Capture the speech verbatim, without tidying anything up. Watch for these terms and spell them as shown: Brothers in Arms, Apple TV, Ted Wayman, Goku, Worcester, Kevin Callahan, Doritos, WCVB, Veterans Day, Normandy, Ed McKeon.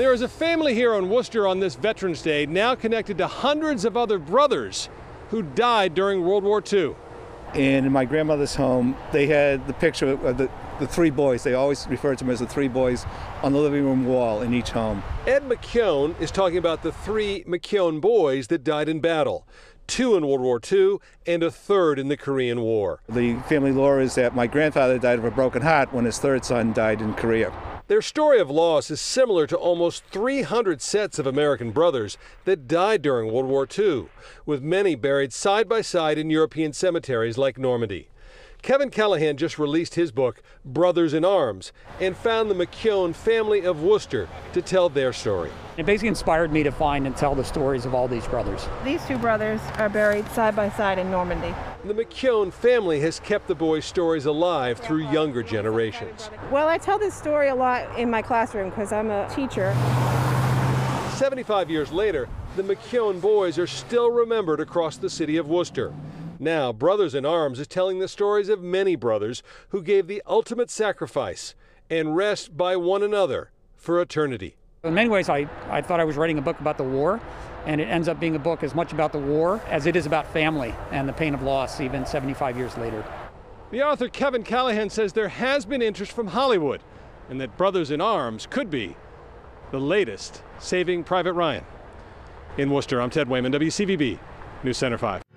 There is a family here in Worcester on this Veterans Day now connected to hundreds of other brothers who died during World War Two. And in my grandmother's home, they had the picture of the, the three boys. They always referred to them as the three boys on the living room wall in each home. Ed McKeon is talking about the three McKeon boys that died in battle. Two in World War Two and a third in the Korean War. The family lore is that my grandfather died of a broken heart when his third son died in Korea. Their story of loss is similar to almost three hundred sets of American brothers that died during World War Two, with many buried side by side in European cemeteries like Normandy. Kevin Callahan just released his book, Brothers in Arms, and found the McKeon family of Worcester to tell their story. It basically inspired me to find and tell the stories of all these brothers. These two brothers are buried side by side in Normandy. The McKeon family has kept the boys' stories alive through younger generations. Well, I tell this story a lot in my classroom because I'm a teacher. seventy-five years later, the McKeon boys are still remembered across the city of Worcester. Now, Brothers in Arms is telling the stories of many brothers who gave the ultimate sacrifice and rest by one another for eternity. In many ways, I, I thought I was writing a book about the war, and it ends up being a book as much about the war as it is about family and the pain of loss, even seventy-five years later. The author Kevin Callahan says there has been interest from Hollywood, and that Brothers in Arms could be the latest Saving Private Ryan. In Worcester, I'm Ted Wayman, W C V B News Center five.